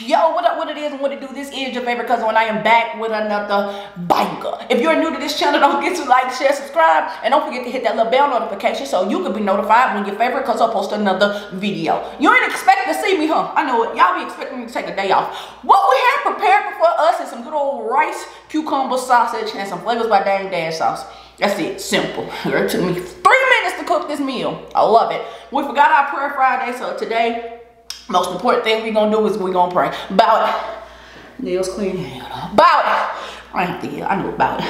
Yo, what up, what it is, and what it do, this is your favorite Cuzzo, and I am back with another banger. If you're new to this channel, don't forget to like, share, subscribe, and don't forget to hit that little bell notification so you can be notified when your favorite Cuzzo posts another video. You ain't expect to see me, huh? I know it. Y'all be expecting me to take a day off. What we have prepared for us is some good old rice, cucumber sausage, and some Flavors by Dame Dash sauce. That's it. Simple. It took me 3 minutes to cook this meal. I love it. We forgot our prayer Friday, so today, most important thing we're going to do is we're going to pray. About it. Nails clean. About it. I know about it.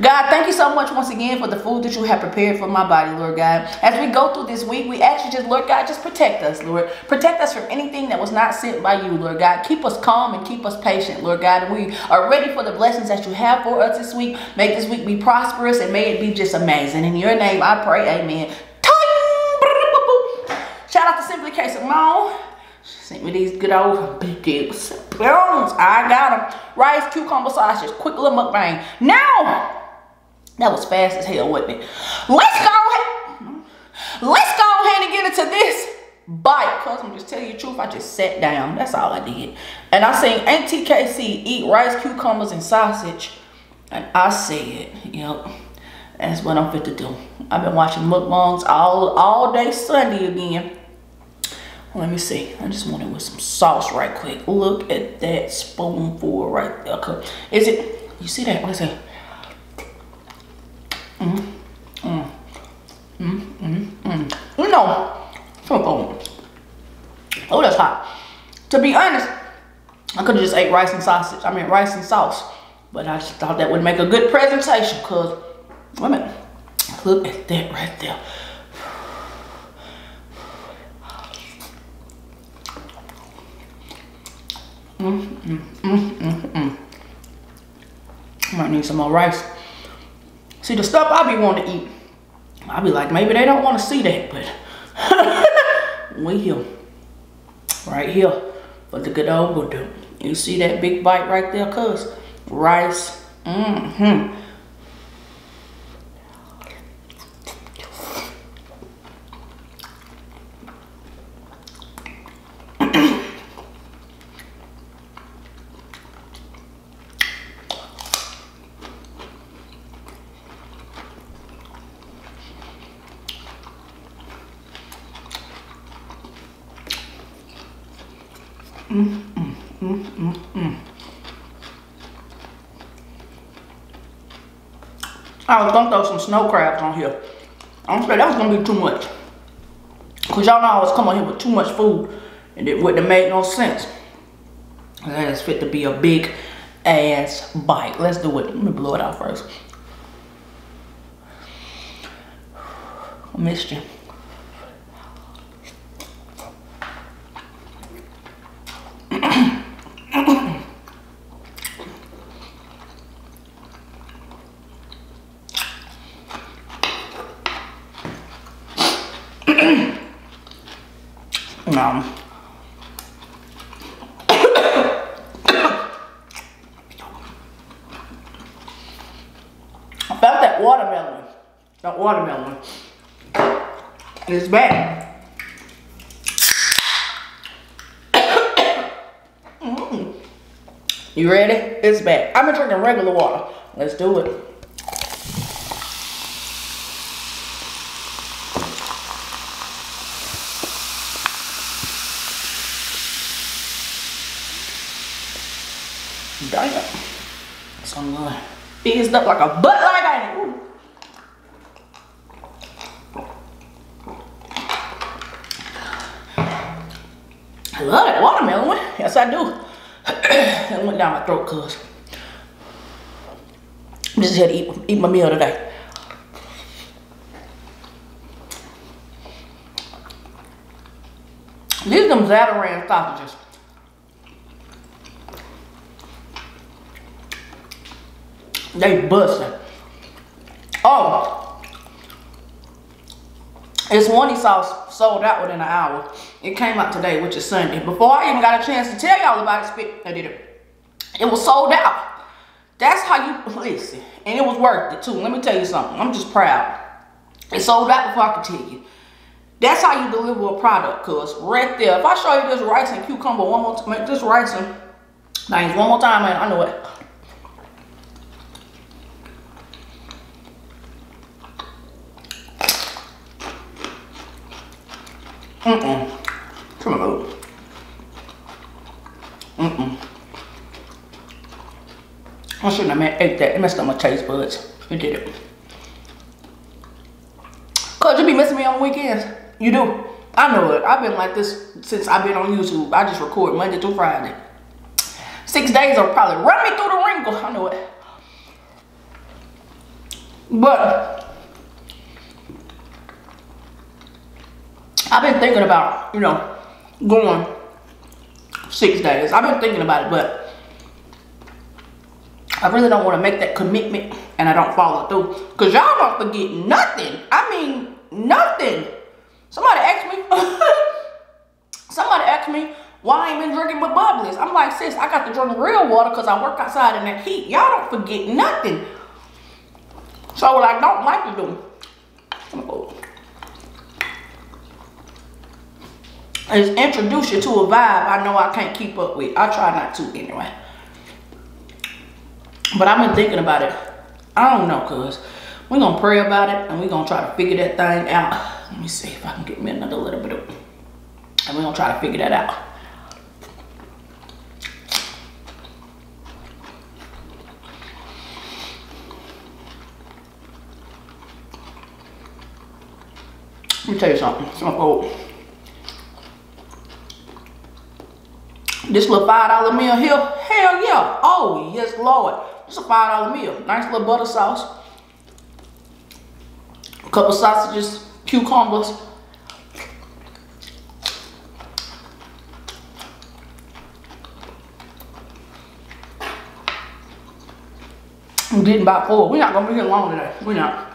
God, thank you so much once again for the food that you have prepared for my body, Lord God. As we go through this week, we ask you just, Lord God, just protect us, Lord. Protect us from anything that was not sent by you, Lord God. Keep us calm and keep us patient, Lord God. We are ready for the blessings that you have for us this week. Make this week be prosperous and may it be just amazing. In your name, I pray. Amen. Shout out to Simply K. Simone. She sent me these good old big bones. I got them. Rice, cucumber sausage. Quick little mukbang. Now, that was fast as hell, wasn't it? Let's go ahead and get into this bite. Cuz I'm just telling you the truth. I just sat down. That's all I did. And I seen Auntie KC eat rice, cucumbers, and sausage. And I said, yep. That's what I'm fit to do. I've been watching mukbangs all day Sunday again. Let me see. I just want it with some sauce right quick. Look at that spoonful right there. Okay. Is it? You see that? What is that? You know. Oh, that's hot. To be honest, I could have just ate rice and sausage. I mean, rice and sauce. But I just thought that would make a good presentation. Cause, wait a minute. Look at that right there. I might need some more rice. See, the stuff I be wanting to eat, I be like, maybe they don't want to see that, but we here, right here, for the good old voodoo. You see that big bite right there, cuz? Rice, I was gonna throw some snow crabs on here. I'm scared that was gonna be too much. Cause y'all know I always come on here with too much food and it wouldn't have made no sense. That is fit to be a big ass bite. Let's do it. Let me blow it out first. I missed you. About that watermelon. That watermelon is bad. You ready? It's bad. I've been drinking regular water. Let's do it. Damn. So I'm gonna fizzed up like a butt like I ain't. I love that watermelon. Yes, I do. It went down my throat, cuz. I'm just here to eat my meal today. These are them Zatarain sausages. They busting. Oh, it's Warning sauce sold out within an hour. It came out today, which is Sunday. Before I even got a chance to tell y'all about it, I did it. It was sold out. That's how you listen. And it was worth it too. Let me tell you something. I'm just proud. It sold out before I could tell you. That's how you deliver a product, cuz right there. If I show you this rice and cucumber one more time, this rice and things one more time, man, I know it. Come on. I shouldn't have ate that. It messed up my taste buds. It did it. Cuz you be missing me on weekends. You do. I know it. I've been like this since I've been on YouTube. I just record Monday through Friday. 6 days will probably run me through the wrinkles. I know it. But I've been thinking about, you know, going 6 days. I've been thinking about it, but I really don't want to make that commitment and I don't follow through. Because y'all don't forget nothing. I mean, nothing. Somebody asked me, why I ain't been drinking but bubblies. I'm like, sis, I got to drink real water because I work outside in that heat. Y'all don't forget nothing. So what I don't like to do, is introduce you to a vibe I know I can't keep up with. I try not to anyway. But I've been thinking about it. I don't know, cuz we're gonna pray about it and we're gonna try to figure that thing out. Let me see if I can get me another little bit of it. And we're gonna try to figure that out. Let me tell you something. It's gonna go. This little $5 meal here, hell yeah. Oh, yes, Lord. It's a $5 meal. Nice little butter sauce. A couple sausages, cucumbers. I'm getting about four. We're not going to be here long today. We're not.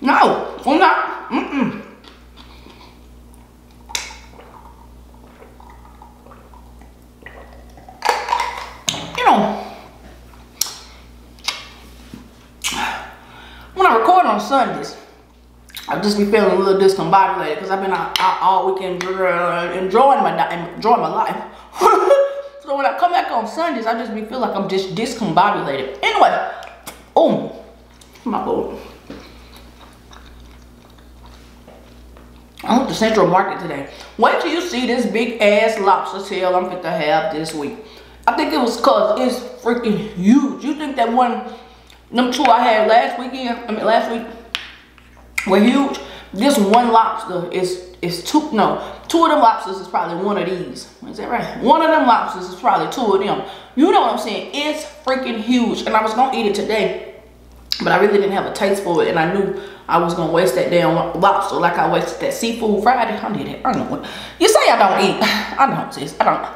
No, we're not. Mm-mm. Sundays, I just be feeling a little discombobulated because I've been out all weekend enjoying my life. So when I come back on Sundays, I just be feel like I'm just discombobulated. Anyway, oh my God, I went to Central Market today. Wait till you see this big ass lobster tail I'm fit to have this week. I think it was cause it's freaking huge. You think that one? Them two I had last week were huge. This one lobster is two, no, two of them lobsters is probably one of these. Is that right? One of them lobsters is probably two of them. You know what I'm saying? It's freaking huge. And I was gonna eat it today, but I really didn't have a taste for it. And I knew I was gonna waste that damn lobster like I wasted that seafood Friday. I did it. I know it. You say I don't eat. I don't, sis. I don't.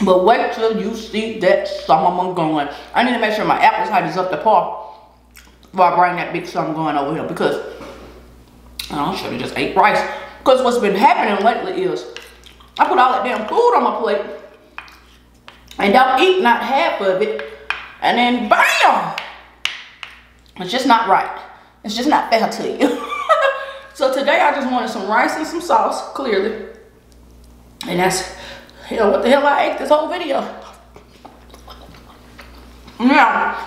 But wait till you see that summer going. I need to make sure my appetite is up to par before I bring that big summer going over here, because I should have just ate rice. Because what's been happening lately is I put all that damn food on my plate and don't eat not half of it, and then bam! It's just not right. It's just not fair to you. So today I just wanted some rice and some sauce, clearly, and that's. Hell, what the hell I ate this whole video. Now,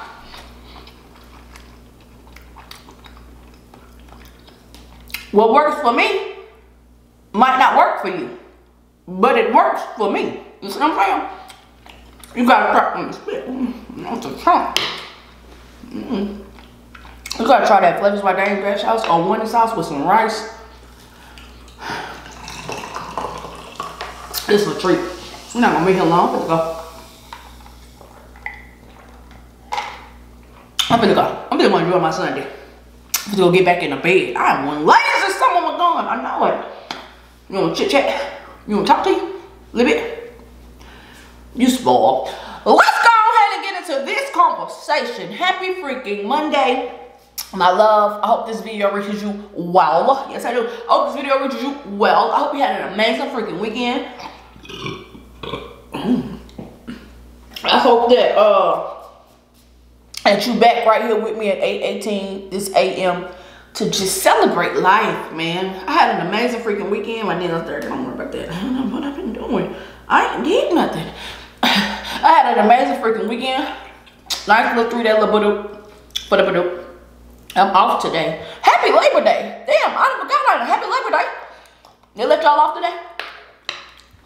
what works for me might not work for you, but it works for me. You see what I'm saying? You gotta try and spit. That's a chunk. You gotta try that Flavors by Dame Dash sauce or winter sauce with some rice. This is a treat. We're not gonna be here long. I'm gonna go. I'm gonna enjoy my Sunday. I'm gonna get back in the bed. I am one lazy summer gone. I know it. You wanna chit chat? You wanna talk to you? A little bit? You spoiled. Let's go ahead and get into this conversation. Happy freaking Monday. My love, I hope this video reaches you well. Yes, I do. I hope this video reaches you well. I hope you had an amazing freaking weekend. I hope that you back right here with me at 8:18 this a.m. to just celebrate life, man. I had an amazing freaking weekend. My nails dirty. Don't worry about that. I don't know what I've been doing. I ain't did nothing. I had an amazing freaking weekend. Nice little 3 day little boodoo. I'm off today. Happy Labor Day. Damn, I forgot on Happy Labor Day. They let y'all off today.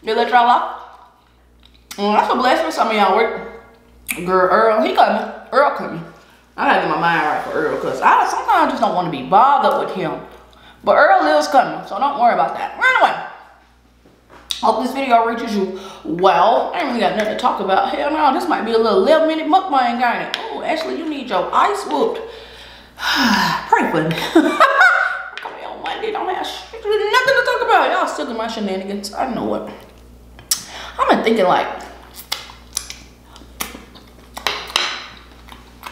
They let y'all off. That's a blessing. Some of y'all work. Girl, Earl, he coming. Earl coming. I gotta get my mind right for Earl, because I sometimes just don't want to be bothered with him. But Earl is coming, so don't worry about that. Anyway, hope this video reaches you well. I ain't really got nothing to talk about. Hell no, this might be a little 11-minute mukbang, ain't it? Oh, Ashley, you need your ice whooped. Pray for me. Come here on Monday, don't have shit, nothing to talk about. Y'all still in my shenanigans. I know it. I've been thinking, like,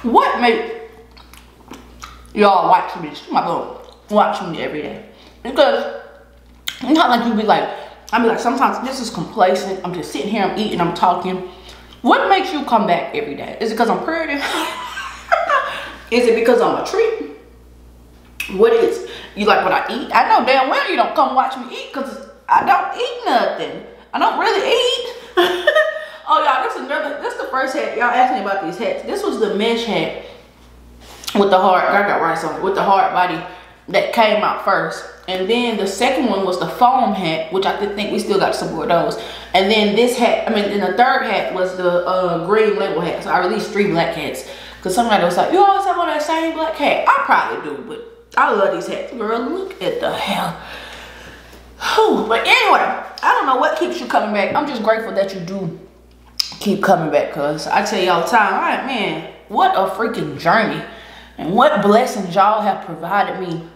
what made y'all watch me? My boo, watch me every day. Because it's not like you be like, I be like, sometimes this is complacent. I'm just sitting here, I'm eating, I'm talking. What makes you come back every day? Is it because I'm pretty? Is it because I'm a treat? What is? You like what I eat? I know damn well you don't come watch me eat, because I don't eat nothing. I don't really eat. Oh y'all, this is the first hat. Y'all asked me about these hats. This was the mesh hat with the hard, I got rice on it, with the hard body that came out first. And then the second one was the foam hat, which I think we still got some more of those. And then this hat, then the third hat was the green label hat. So I released 3 black hats. Cause somebody was like, you always have on that same black hat. I probably do, but I love these hats. Girl, look at the hell. Whew. But anyway, I don't know what keeps you coming back. I'm just grateful that you do keep coming back, cuz I tell y'all time, all right, man, what a freaking journey and what blessings y'all have provided me.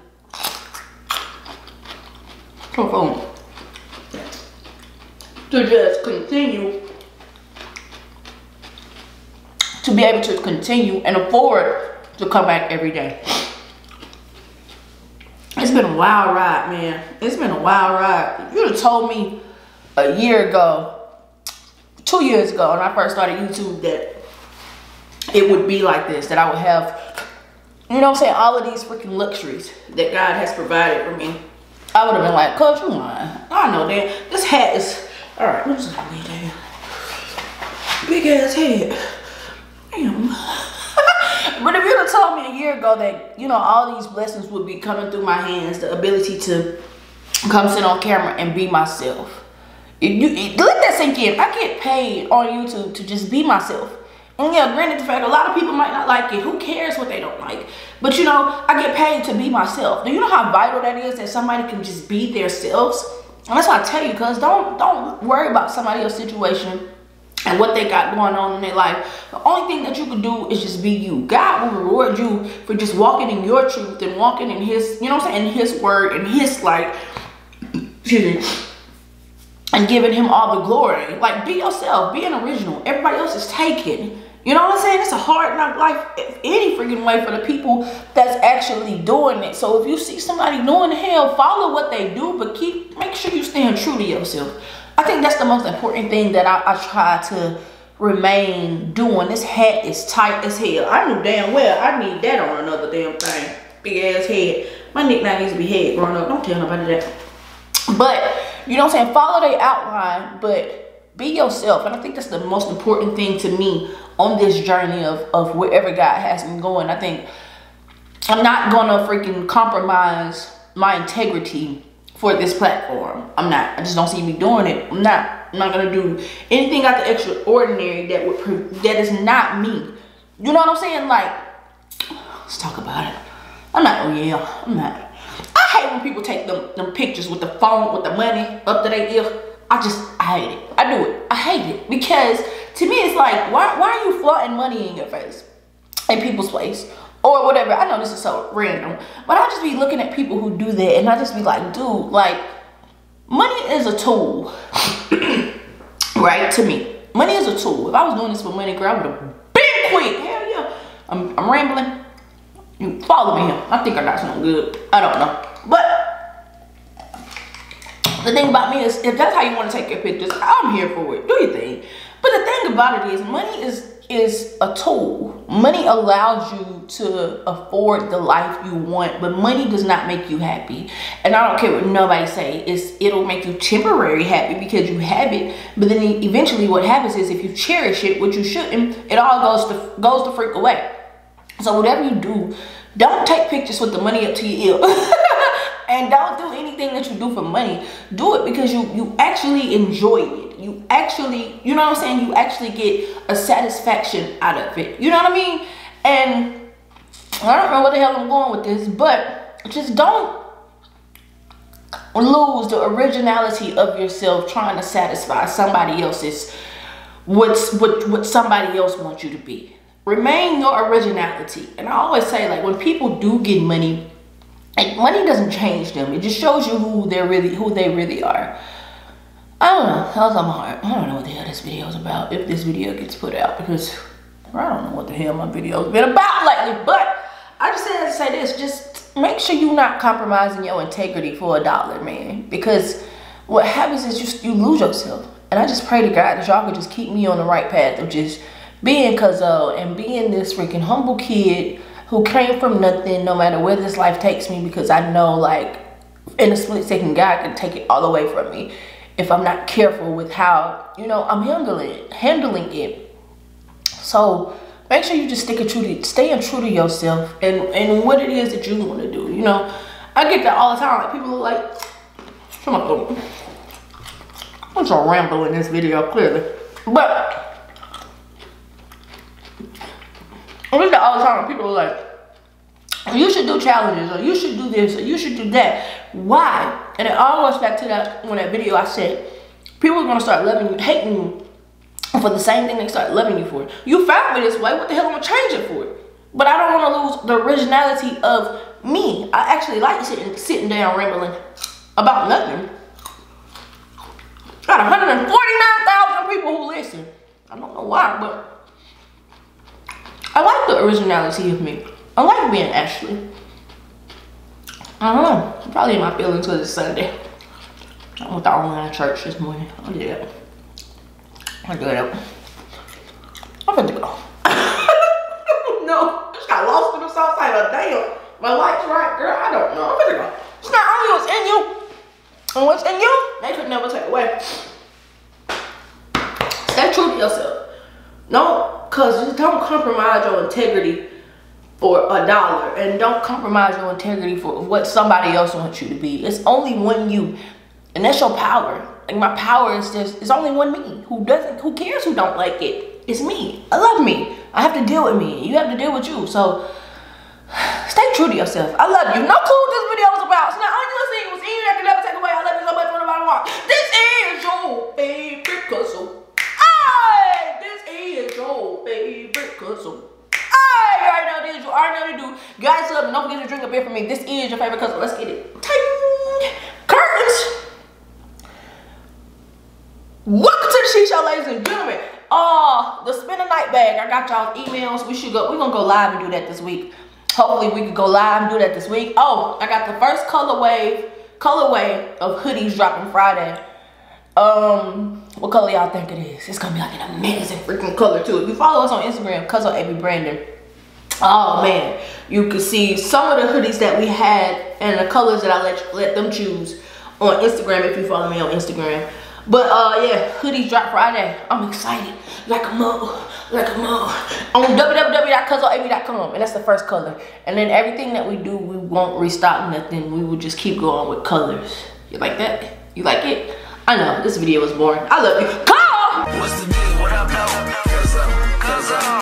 To just continue to be able to continue and afford to come back every day. It's been a wild ride, man. It's been a wild ride. If you'd have told me a year ago, 2 years ago, when I first started YouTube, that it would be like this, that I would have, you know what I'm saying, all of these freaking luxuries that God has provided for me, I would have been like, "Cuz, you lying. I know that. This hat is, all right, I'm just gonna lay down. Big ass head. Damn." But if you'd have told me a year ago that, you know, all these blessings would be coming through my hands, the ability to come sit on camera and be myself. Let that sink in. I get paid on YouTube to just be myself. And yeah, granted the fact, a lot of people might not like it. Who cares what they don't like? But you know, I get paid to be myself. Now you know how vital that is, that somebody can just be themselves? And that's why I tell you, cuz don't worry about somebody else's situation and what they got going on in their life. The only thing that you can do is just be you. God will reward you for just walking in your truth and walking in his, you know what I'm saying, in his word and his light. Excuse me. And giving him all the glory. Like, be yourself. Be an original. Everybody else is taken. You know what I'm saying? It's a hard knock life if any freaking way for the people that's actually doing it. So if you see somebody doing hell, follow what they do, but make sure you stand true to yourself. I think that's the most important thing that I try to remain doing. This hat is tight as hell. I knew damn well I need that on another damn thing. Big ass head. My nickname used to be Head growing up. Don't tell nobody that. But, you know what I'm saying? Follow their outline, but be yourself. And I think that's the most important thing to me on this journey of wherever God has me going. I think I'm not going to freaking compromise my integrity for this platform. I'm not. I just don't see me doing it. I'm not gonna do anything out the extraordinary that would that is not me. You know what I'm saying? Like, let's talk about it. I'm not. Oh yeah, I'm not. I hate when people take them pictures with the phone, with the money up to their ear. I hate it. I do it. I hate it, because to me it's like, why are you flaunting money in your face, in people's face? Or whatever. I know this is so random, but I just be looking at people who do that, and I just be like, dude, like, money is a tool, right? To me, money is a tool. If I was doing this for money, girl, I would have been quick. Hell yeah. I'm rambling. You follow me here. I think I got something good. I don't know. But the thing about me is, if that's how you want to take your pictures, I'm here for it. Do your thing. But the thing about it is money is a tool. Money allows you to afford the life you want, but money does not make you happy. And I don't care what nobody say, it'll make you temporary happy because you have it, but then eventually what happens is if you cherish it, which you shouldn't, it all goes the freak away. So whatever you do, don't take pictures with the money up to your ear. And don't do anything that you do for money. Do it because you actually enjoy it. You actually, you know what I'm saying? You actually get a satisfaction out of it. You know what I mean? And I don't know where the hell I'm going with this, but just don't lose the originality of yourself trying to satisfy somebody else's, what somebody else wants you to be. Remain your originality. And I always say, like, when people do get money, like, money doesn't change them. It just shows you who they really are. I don't know. That was on my heart. I don't know what the hell this video is about, if this video gets put out, because I don't know what the hell my video's been about lately. But I just had to say this. Just make sure you're not compromising your integrity for a dollar, man. Because what happens is you lose yourself. And I just pray to God that y'all could just keep me on the right path of just being Cuzzo and being this freaking humble kid who came from nothing, no matter where this life takes me, because I know, like, in a split second, God can take it all away from me if I'm not careful with how, you know, I'm handling it. So make sure you just staying true to yourself and what it is that you want to do. You know, I get that all the time. Like, people are like, come on, I'm just rambling in this video clearly, but I mean, all the time people are like, you should do challenges, or you should do this, or you should do that. Why? And it all goes back to that when that video I said, people are gonna start loving you, hating you for the same thing they start loving you for. You found me this way, what the hell am I gonna change it for? But I don't wanna lose the originality of me. I actually like sitting down rambling about nothing. Got 149,000 people who listen. I don't know why, but I like the originality of me. I like being Ashley. I don't know. I'm probably in my feelings because it's Sunday. I went to online church this morning. I did it. I did it. I'm going to go. No. I just got lost in the sauce. I was like, damn. My life's right, girl. I don't know. I'm going to go. It's not only what's in you. And what's in you, they could never take away. Stay true to yourself. No. Because don't compromise your integrity for a dollar, and don't compromise your integrity for what somebody else wants you to be. It's only one you, and that's your power. Like, my power is just, it's only one me who cares who don't like it. It's me. I love me. I have to deal with me. You have to deal with you. So stay true to yourself. I love you. No clue what this video was about. It's not only one thing. It was easy. I can never take away. I love you so much. What about walk? This is your favorite Cuzzo. Your favorite Cuzzo. You already know this, you already know what to do. Guys, love, don't forget to drink a beer for me. This is your favorite Cuzzo. Let's get it. Ting! Curtains! Welcome to the She Show, ladies and gentlemen. The spin a night bag. I got y'all emails. We're gonna go live and do that this week. Hopefully we can go live and do that this week. Oh, I got the first colorway of hoodies dropping Friday. What color y'all think it is? It's gonna be like an amazing freaking color too. If you follow us on Instagram, Cuzzo AB Brandon, oh man, you can see some of the hoodies that we had and the colors that I let them choose on Instagram if you follow me on Instagram. But yeah, hoodies drop Friday. I'm excited, like a mug. On www.cuzzoab.com, and that's the first color. And then everything that we do, we won't restock nothing. We will just keep going with colors. You like that? You like it? I know, this video was boring. I love you. Call! What's the deal? What up, though? Cuzzo.